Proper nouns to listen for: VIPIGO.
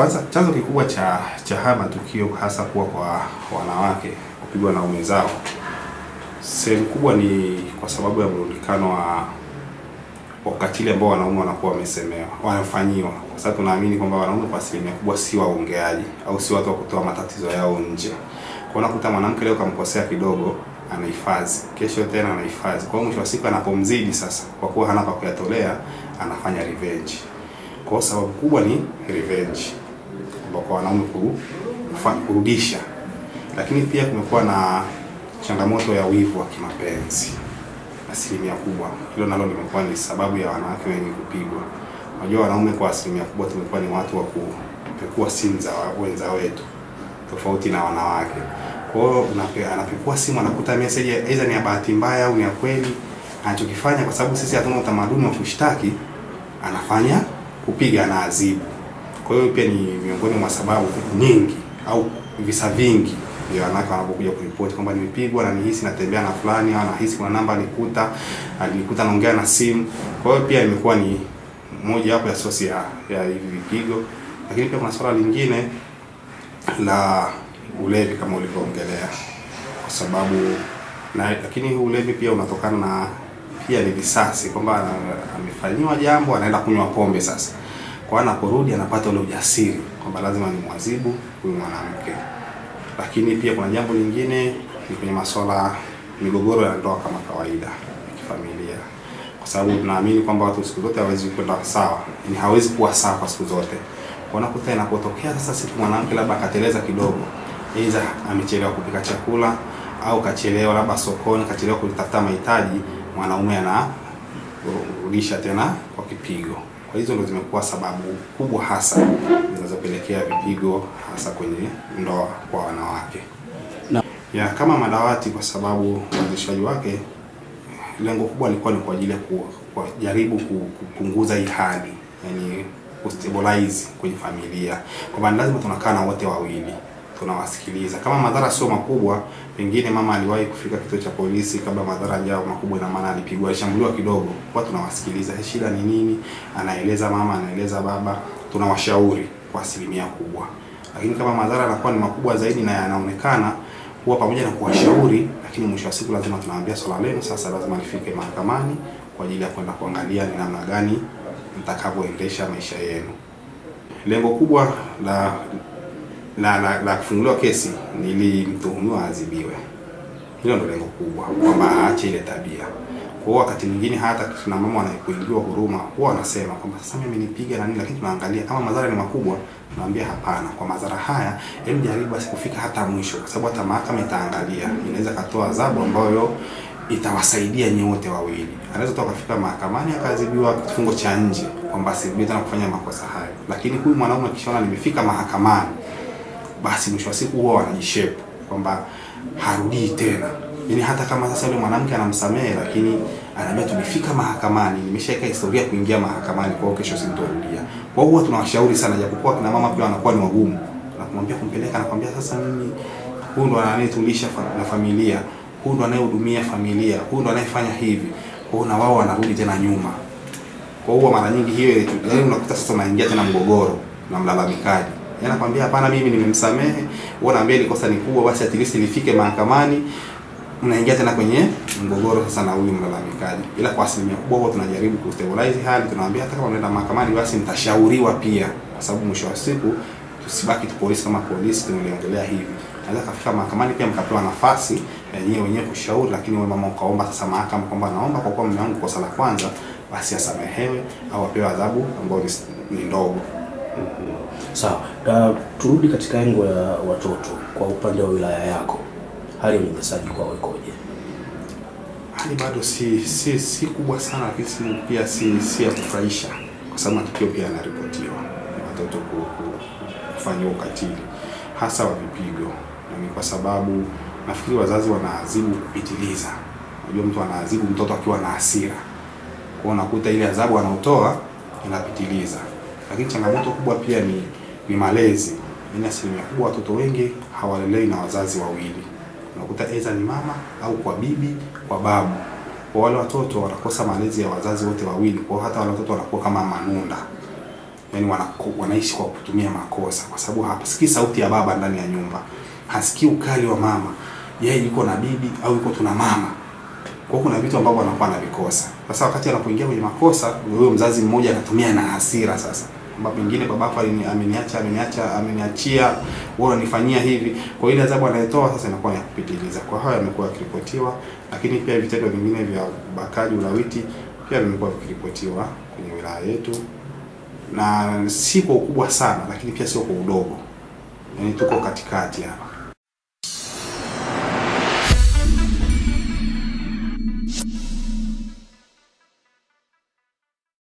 Kwanza chanzo kikubwa cha haya matukio hasa kuwa kwa wanawake kupigwa na waume zao, sehemu kubwa ni kwa sababu ya mrundikano wa ukatili ambao wanaume wanakuwa wamesemewa, wanafanyiwa. Kwa sababu tunaamini kwamba wanaume kwa asilimia kubwa si waongeaji au si watu wa kutoa matatizo yao nje. Kwa unakuta mwanamke leo kamkosea kidogo anahifadhi, kesho tena anahifadhi. Kwa mwisho wa siku anapomzidi sasa, kwa kuwa hana pa kuyatolea, anafanya revenge. Kwa sababu kubwa ni revenge, kwa wanaume kurudisha. Lakini pia kumekuwa na changamoto ya wivu wa kimapenzi. Asilimia kubwa hilo nalo limekuwa ni sababu ya wanawake wengi kupigwa. Unajua wanaume kwa asilimia kubwa tumekuwa ni watu wa kupekua simu za wenza wetu, tofauti na wanawake. Kwa hiyo anapekua simu, anakuta message aidha ni ya bahati mbaya au ni ya kweli. Anachokifanya, kwa sababu sisi hatuna utamaduni wa kushtaki, anafanya kupiga na adhabu. Kwa hiyo pia ni miongoni mwa sababu nyingi au visa vingi ya wanawake wanapokuja kuripoti kwamba nimepigwa na nihisi natembea na fulani, au nahisi kuna namba alikuta naongea na simu. Kwa hiyo pia imekuwa ni moja wapo ya sosi ya vipigo. Lakini pia kuna swala lingine la ulevi kama ulivyoongelea, kwa sababu lakini ulevi pia unatokana na pia ni visasi, kwamba amefanywa jambo anaenda kunywa pombe sasa. Kwa anaporudi anapata ule ujasiri kwamba lazima nimwazibu huyu mwanamke. Lakini pia kuna jambo lingine ni kwenye masuala migogoro ya ndoa kama kawaida ya kifamilia, kwa sababu tunaamini kwamba watu siku zote hawezi kwenda sawa, ni hawezi kuwa sawa kwa siku zote. Kwa nakuta inapotokea sasa siku mwanamke labda kateleza kidogo, aidha amechelewa kupika chakula au kachelewa labda sokoni, kachelewa kutafuta mahitaji, mwanaume anarudisha tena kwa kipigo. Kwa hizo ndio zimekuwa sababu kubwa hasa zinazopelekea vipigo hasa kwenye ndoa kwa wanawake. Ya kama madawati, kwa sababu uanzishaji wake lengo kubwa lilikuwa ni kwa ajili ya kujaribu kupunguza hii hali, yani kustabilize kwenye familia. Kwa maana lazima tunakaa na wote wawili, tunawasikiliza. Kama madhara sio makubwa, pengine mama aliwahi kufika kituo cha polisi kabla madhara yao makubwa, na maana alipigwa, alishambuliwa kidogo, kwa tunawasikiliza shida ni nini, anaeleza mama, anaeleza baba, tunawashauri kwa asilimia kubwa. Lakini kama madhara yanakuwa ni makubwa zaidi na yanaonekana, huwa pamoja na kuwashauri, lakini mwisho wa siku lazima tunawaambia swala lenu sasa lazima lifike mahakamani kwa ajili ya kwenda kuangalia ni namna gani mtakavyoendesha maisha yenu. Lengo kubwa la kufunguliwa kesi ni ili mtuhumiwa azibiwe. Hilo ndio lengo kubwa, kwamba aache ile tabia. Kwa wakati mwingine hata kuna mama wanapoingiwa huruma, huwa anasema kwamba sasa mimi nipiga na nini, lakini tunaangalia kama madhara ni makubwa, tunaambia hapana, kwa madhara haya hebu jaribu asikufika hata mwisho, kwa sababu hata mahakama itaangalia, inaweza katoa adhabu ambayo itawasaidia nyote wawili. Anaweza toka kufika mahakamani akaadhibiwa kifungo cha nje kwamba sivyo tena kufanya makosa hayo. Lakini huyu mwanaume akishaona nimefika mahakamani, basi mwisho wa siku huwa anajishape kwamba harudii tena. Yaani hata kama sasa yule mwanamke anamsamehe, lakini anaambia tumefika mahakamani, nimeshaweka historia kuingia mahakamani, kwa hiyo kesho sintorudia. Kwa hiyo tunawashauri sana, japokuwa kina mama pia wanakuwa ni wagumu. Tunamwambia kumpeleka, anakuambia sasa mimi huyu ndo anayetulisha na familia, huyu ndo anayehudumia familia, huyu ndo anayefanya hivi. Kwa hiyo na wao wanarudi tena nyuma. Kwa hiyo mara nyingi hiyo ile unakuta sasa unaingia tena mgogoro na mlalamikaji. Yanakwambia hapana, mimi nimemsamehe, unaambia ile kosa ni kubwa, basi at least nifike mahakamani. Unaingia tena kwenye mgogoro sasa na huyu mlalamikaji. Ila kwa asilimia kubwa tunajaribu kustabilize hali, tunawaambia hata kama unaenda mahakamani basi mtashauriwa pia, kwa sababu mwisho wa siku tusibaki tu polisi kama polisi tunaongelea hivi. Hata kafika mahakamani pia mkapewa nafasi yenyewe wenyewe kushauri, lakini wewe mama ukaomba sasa mahakama kwamba naomba kwa kuwa mume wangu kosa la kwanza basi asamehewe au apewe adhabu ambayo ni ndogo. Sawa, turudi katika eneo la watoto. Kwa upande wa wilaya yako, hali ya unyanyasaji kwa wekoje? Hali bado si kubwa sana, lakini pia si ya kufurahisha, kwa sababu matukio pia yanaripotiwa watoto kufanywa ukatili hasa wa vipigo. Ni kwa sababu nafikiri wazazi wanaadhibu kupitiliza. Unajua mtu anaadhibu mtoto akiwa na hasira, kwa unakuta ile adhabu anaotoa inapitiliza. Lakini changamoto kubwa pia ni malezi. Ni asilimia kubwa watoto wengi hawalelewi na wazazi wawili. Unakuta aidha ni mama au kwa bibi, kwa babu. Kwa wale watoto wanakosa malezi ya wazazi wote wawili. Kwa hata wale watoto wanakuwa kama manunda. yani wanaishi kwa kutumia makosa, kwa sababu hapasikii sauti ya baba ndani ya nyumba, hasikii ukali wa mama, yeye yuko na bibi au yuko tuna mama. Kwa hiyo kuna vitu ambavyo anakuwa anavikosa. Sasa wakati anapoingia kwenye makosa, huyo mzazi mmoja anatumia na hasira sasa. Baba mwingine, babako ameniachia, wewe unanifanyia hivi. Kwa hiyo ile adhabu anayotoa sasa inakuwa ya kupitiliza. Kwa hiyo amekuwa akiripotiwa, lakini pia vitendo vingine vya ubakaji, ulawiti pia vimekuwa vikiripotiwa kwenye wilaya yetu. Na si kwa ukubwa sana, lakini pia sio kwa udogo. Yaani tuko katikati hapa.